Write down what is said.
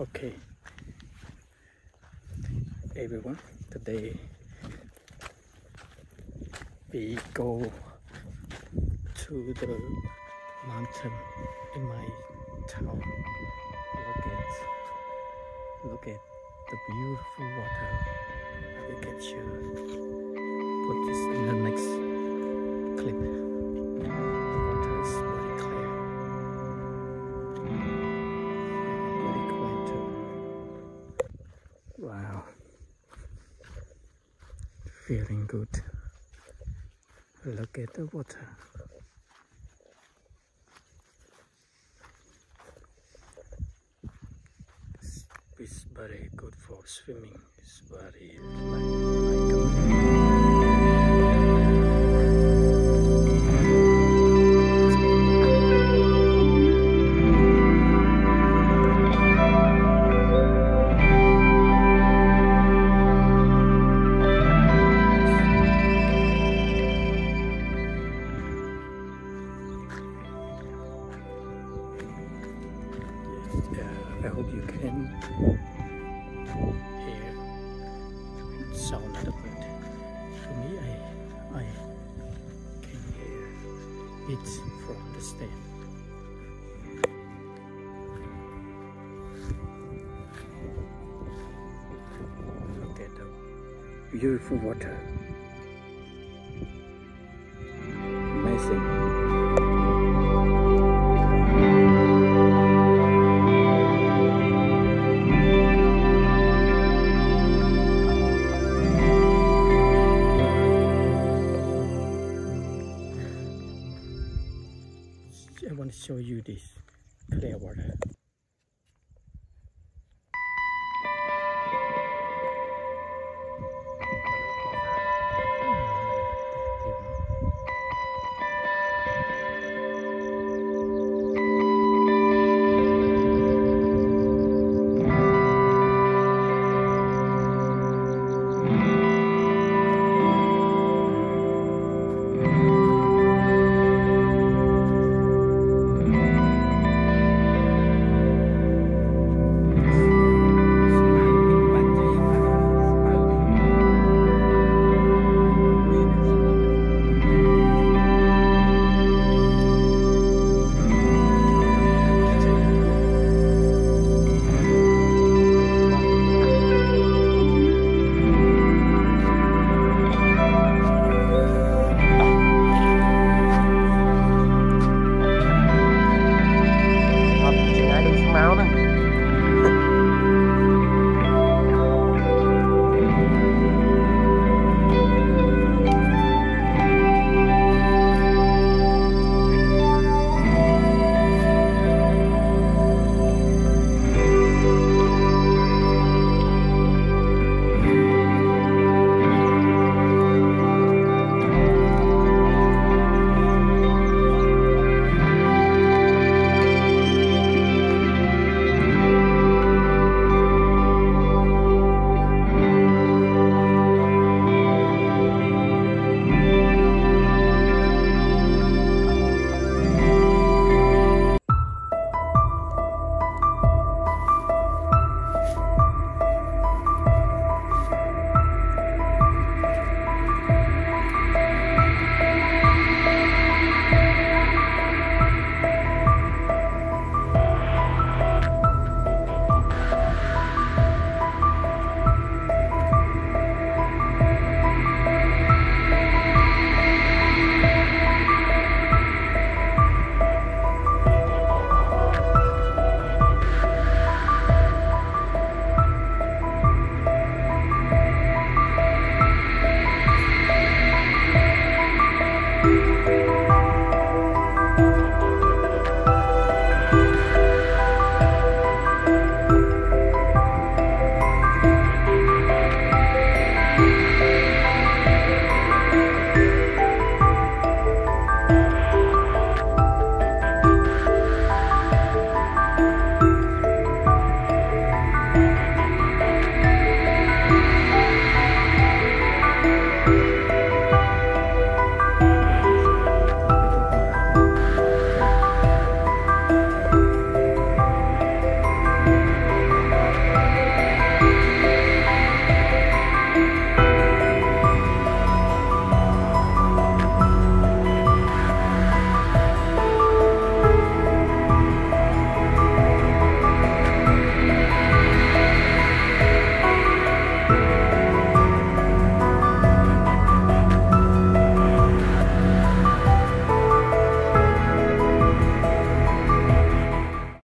Okay, everyone, today we go to the mountain in my town. Look at the beautiful water. I will get you put this in the next clip. The water is very clear. Very clear too. Wow. Feeling good. Look at the water. It's very good for swimming. It's very like I hope you can hear the sound of the bird. For me, I can hear it from the stand. Look at the beautiful water.